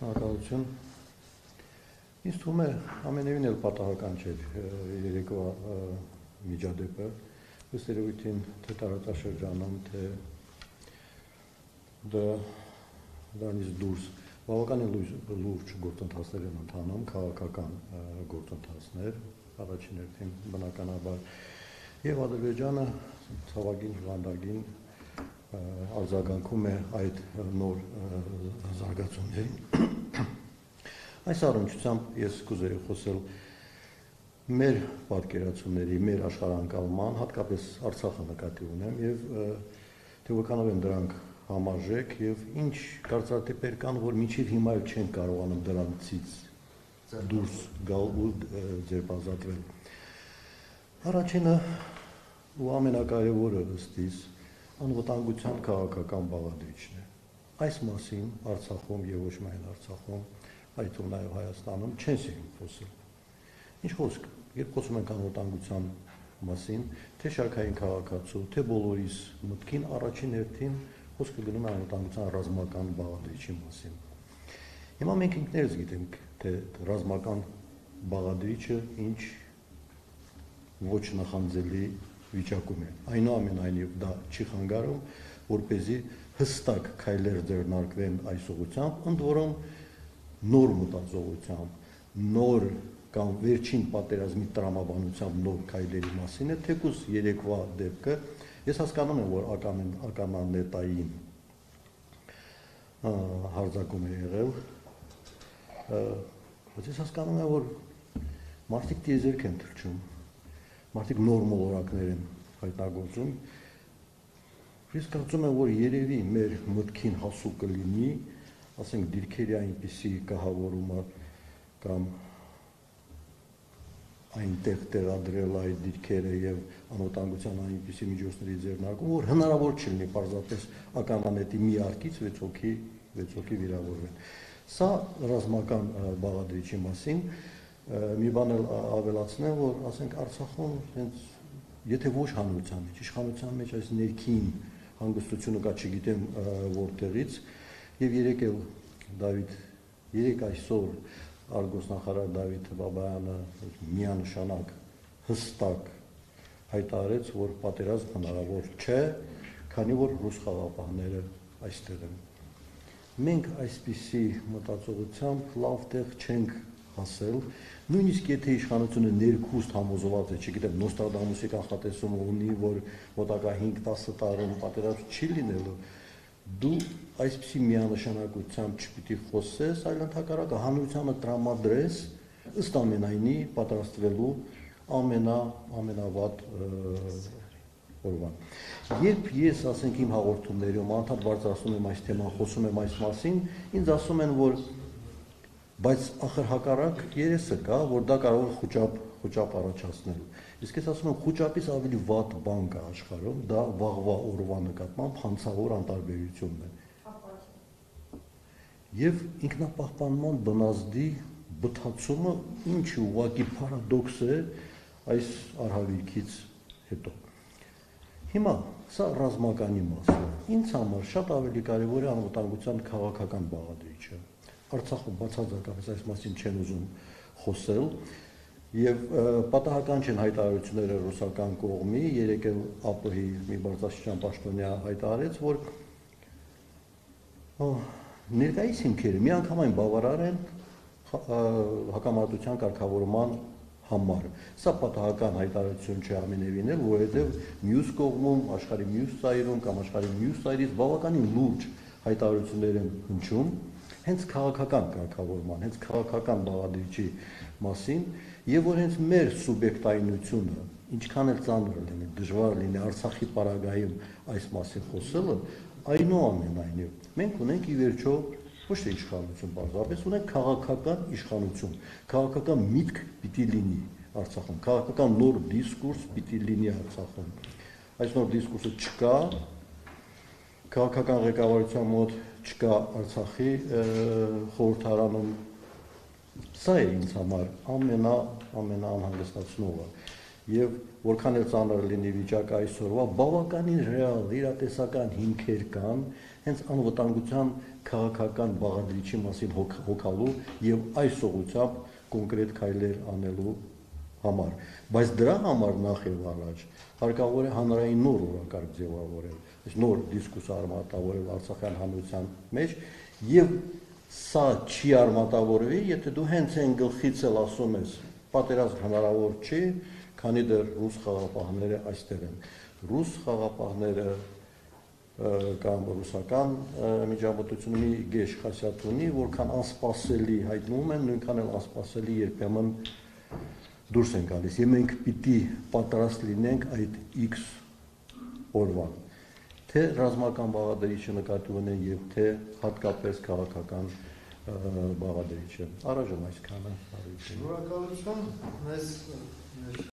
Շնորհակալություն։ Ինձ թվում է ամենևին էլ պատահական չէր երեկվա միջադեպը, ըստ երևույթին թե տարածաշրջանում, թե դրանից դուրս բավականին լուրջ գործընթացներ են ընթանում, քաղաքական գործընթացներ, առաջին հերթին բնականաբար, եւ Ադրբեջանը ցավագին հիվանդագին արձագանքում է այդ նոր զարգացումներին։ Այս առնչությամբ ես կուզեի խոսել մեր պատկերացումների, մեր աշխարհանկալման, հատկապես Արցախը նկատի ունեմ եւ թե որքանով են դրանք համաժեք եւ ինչ կարծրատիպեր կան, որ մինչեւ հիմա էլ չեն կարողանում դրանից դուրս գալ ու ձերբազատվել։ Առաջինը ու ամենակարևորը ըստ իս անվտանգության քաղաքական բաղադրիչն է։ Այս մասին Արցախում եւ ոչ միայն Արցախում այդ ու նաև Հայաստանում չեն սիրում խոսել։ Ինչ խոսք, երբ խոսում ենք անվտանգության մասին, թե շարքային քաղաքացու, թե բոլորիս մտքին առաջին հերթին խոսքը գնում է անվտանգության ռազմական բաղադրիչի մասին։ Հիմա մենք ինքներս գիտենք, թե ռազմական բաղադրիչը ինչ ոչ նախանձելի վիճակում է։ Այնուամենայնիվ դա չի խանգարում, որպեսզի հստակ քայլեր ձեռնարկվեն այս ուղղությամբ, ընդ որում նոր մտածողությամբ, նոր կամ վերջին պատերազմի տրամաբանությամբ նոր քայլերի մասին է, թեկուզ երեկվա դեպքը, ես հասկանում եմ, որ ականանետային հարձակում է եղել, բայց ես հասկանում եմ, որ մարդիկ տիեզերք են թռչում, մարդիկ նոր մոլորակներ են հայտնագործում, ես կարծում եմ, որ երևի մեր մտքին հասու կլինի, ասենք դիրքերի այնպիսի կահավորումը կամ այնտեղ տեղադրել այդ դիրքերը եւ անվտանգության այնպիսի միջոցների ձեռնարկում, որ հնարավոր չլինի պարզապես ականանետի մի արկից 6 հոգի վիրավորվեն։ Սա ռազմական բաղադրիչի մասին մի բան էլ ավելացնեմ, որ ասենք Արցախում հենց եթե ոչ հանրության մեջ, իշխանության մեջ այս ներքին հանգստությունը կա, չգիտեմ որտեղից, Եվ երեկ այսօր արտգործնախարար Դավիթ Բաբայանը միանշանակ հստակ հայտարարեց, որ պատերազմ հնարավոր չէ, քանի որ ռուս խաղապահները այստեղ են։ Մենք այսպիսի մտածողությամբ լավ տեղ չենք հասել, նույնիսկ եթե իշխանությունը ներքուստ համոզված է, չգիտեմ, Նոստրադամուսի կանխատեսումը ունի, որ մոտակա 5-10 տարում պատերազմ չի լինելու, դու այսպիսի միանշանակությամբ չպիտի խոսես, այլ ընդհակառակը հանրությանը տրամադրես ըստ ամենայնի պատրաստվելու ամենավատ օրվան։ Երբ ես, ասենք, իմ հաղորդումներում անդադար բարձրացնում եմ այս թեման, խոսում եմ այս մասին, ինձ ասում են, որ բայց ախր հակառակ երեսը կա, որ դա կարող է խոճապ առաջացնել։ Իսկ ես ասում եմ, խոճապից ավելի վատ բան կա աշխարհում, դա վաղվա օրվա նկատմամբ հանցավոր անտարբերությունն է։ Եվ ինքնապահպանման բնազդի բթացումը ինչ ուղղակի պարադոքս է այս արհավիրքից հետո։ Հիմա սա ռազմականի մասն է։ Ինձ համար շատ ավելի կարևոր է անվտանգության քաղաքական բաղադրիչը։ Արցախում բացարձակապես այս մասին չեն ուզում խոսել եւ պատահական չեն հայտարարությունները ռուսական կողմի, երեկ էլ ԱՊՀ-ի մի բարձրաստիճան պաշտոնյա հայտարարեց, որ ներկայիս հիմքերը միանգամայն բավարար են հակամարտության կարգավորման համար։ Սա պատահական հայտարարություն չէ ամենևին էլ, որովհետև մյուս կողմում, աշխարհի մյուս ծայրում կամ աշխարհի մյուս ծայրից բավականին լուրջ հայտարարություններ են հնչում հենց քաղաքական կարգավորման, հենց քաղաքական բաղադրիչի մասին, եւ որ հենց մեր սուբյեկտայինությունը, ինչքան էլ ծանր լինի, դժվար լինի Արցախի պարագայում այս մասին խոսելը, այնուամենայնիվ մենք ունենք ի վերջո ոչ թե իշխանություն, պարզապես ունենք քաղաքական իշխանություն, քաղաքական միտք պիտի լինի Արցախում, քաղաքական նոր դիսկուրս պիտի լինի Արցախում։ Այս նոր դիսկուրսը չկա, քաղաքական ղեկավարության մոտ չկա Արցախի խորհրդարանում։ Սա է ինձ համար ամենաանհանգստացնողը։ Եվ որքան էլ ծանր լինի վիճակը այսօրվա, բավականին ռեալ իրատեսական հիմքեր կան, հենց անվտանգության քաղաքական բաղադրիչի մասին հոգալու եւ այս ուղղությամբ կոնկրետ քայլեր անելու համար։ Բայց դրա համար նախ եւ առաջ հարկավոր է հանրային նոր օրակարգ ձևավորել, այս նոր դիսկուրսը արմատավորել արցախյան հանրության մեջ եւ սա չի արմատավորվի, եթե դու հենց այն գլխից էլ ասում ես, պատերազմ հնարավոր չի, քանի դեռ ռուս խաղապահները այստեղ են։ Ռուս խաղապահները կամ ռուսական միջամտությունը մի գեշ խասյաթ ունի, որքան անսպասելի հայտնվում են, նույնքան էլ անսպասելի երբեմն դուրս են գալիս։ Եվ մենք պիտի պատրաստ լինենք այդ X օրվան, թե ռազմական բաղադրիչը նկատի ունեն եւ թե հատկապես քաղաքական բաղադրիչը։ Առաջ այսքանը։ Շնորհակալություն։ Մենք